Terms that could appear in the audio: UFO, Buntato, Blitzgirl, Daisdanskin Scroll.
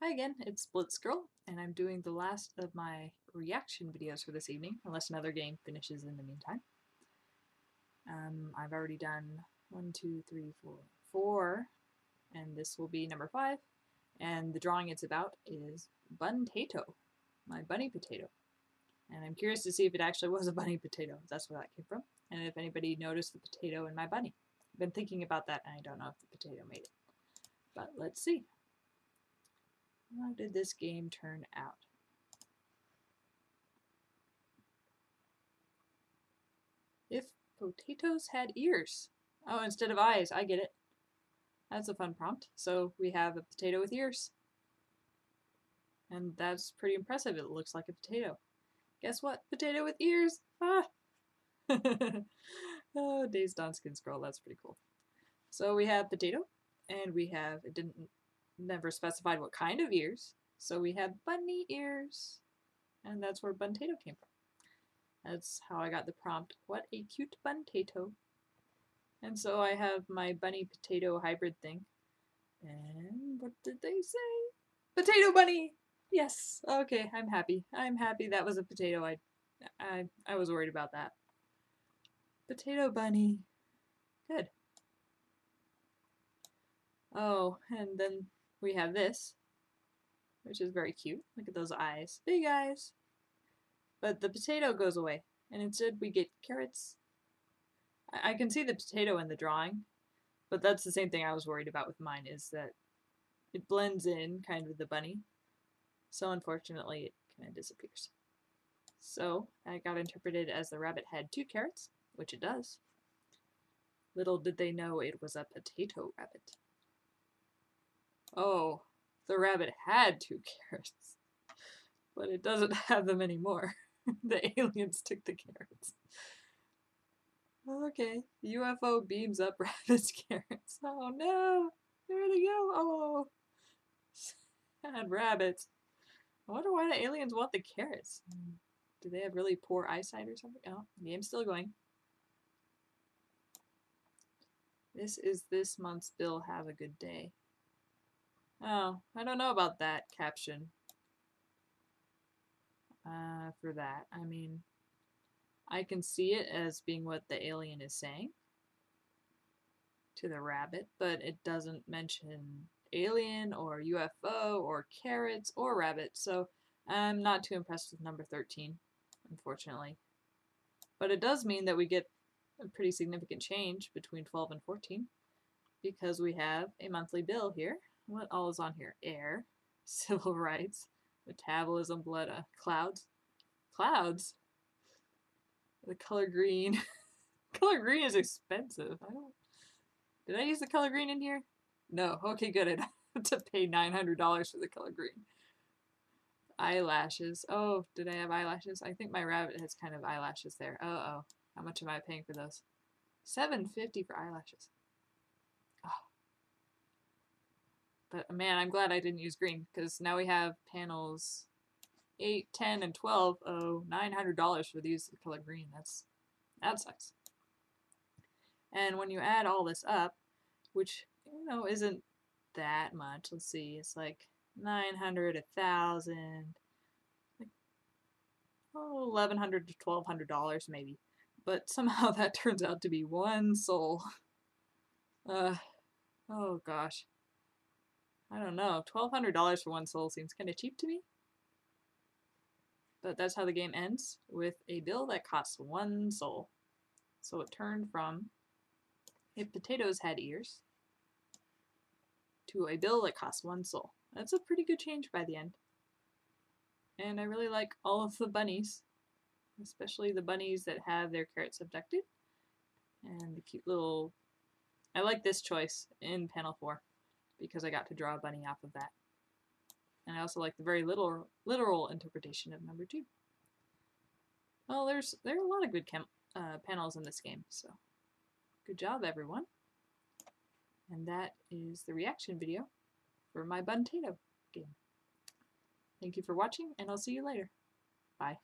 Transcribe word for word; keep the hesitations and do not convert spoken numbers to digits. Hi again, it's Blitzgirl, and I'm doing the last of my reaction videos for this evening, unless another game finishes in the meantime. Um, I've already done one, two, three, four, four, and this will be number five, and the drawing it's about is Buntato, my bunny potato. And I'm curious to see if it actually was a bunny potato, that's where that came from, and if anybody noticed the potato in my bunny. I've been thinking about that, and I don't know if the potato made it, but let's see. How did this game turn out? If potatoes had ears. Oh, instead of eyes, I get it. That's a fun prompt. So we have a potato with ears. And that's pretty impressive. It looks like a potato. Guess what? Potato with ears! Ah! Oh, Daisdanskin Scroll. That's pretty cool. So we have potato, and we have... it didn't... never specified what kind of ears, so we have bunny ears, and that's where Buntato came from. That's how I got the prompt, what a cute Buntato. And so I have my bunny potato hybrid thing, and what did they say? Potato bunny! Yes! Okay, I'm happy. I'm happy that was a potato. I, I, I was worried about that. Potato bunny. Good. Oh, and then we have this, which is very cute. Look at those eyes. Big eyes. But the potato goes away, and instead we get carrots. I, I can see the potato in the drawing, but that's the same thing I was worried about with mine, is that it blends in, kind of, with the bunny. So unfortunately it kind of disappears. So that got interpreted as the rabbit had two carrots, which it does. Little did they know it was a potato rabbit. Oh, the rabbit had two carrots, but it doesn't have them anymore. The aliens took the carrots. Okay, the U F O beams up rabbit's carrots. Oh no, there they go. Oh, sad rabbits. I wonder why the aliens want the carrots. Do they have really poor eyesight or something? Oh, the game's still going. This is this month's bill. Have a good day. Oh, I don't know about that caption uh, for that. I mean, I can see it as being what the alien is saying to the rabbit, but it doesn't mention alien or U F O or carrots or rabbit, so I'm not too impressed with number thirteen, unfortunately. But it does mean that we get a pretty significant change between twelve and fourteen, because we have a monthly bill here. What all is on here? Air, civil rights, metabolism, blood, uh, clouds. Clouds? The color green. Color green is expensive. I don't... Did I use the color green in here? No. Okay, good. I don't have to pay nine hundred dollars for the color green. Eyelashes. Oh, did I have eyelashes? I think my rabbit has kind of eyelashes there. Uh-oh. How much am I paying for those? seven fifty for eyelashes. But man, I'm glad I didn't use green, because now we have panels eight, ten, and twelve. Oh, nine hundred dollars for these color green. That's, that sucks. And when you add all this up, which, you know, isn't that much. Let's see, it's like nine hundred, one thousand, like, oh, eleven hundred to twelve hundred dollars maybe. But somehow that turns out to be one soul. Uh, oh gosh. I don't know, twelve hundred dollars for one soul seems kind of cheap to me. But that's how the game ends, with a bill that costs one soul. So it turned from, if potatoes had ears, to a bill that costs one soul. That's a pretty good change by the end. And I really like all of the bunnies, especially the bunnies that have their carrots subjected. And the cute little... I like this choice in panel four, because I got to draw a bunny off of that. And I also like the very little literal interpretation of number two. Well, there's there are a lot of good chem, uh, panels in this game, so good job, everyone. And that is the reaction video for my Buntato game. Thank you for watching, and I'll see you later. Bye.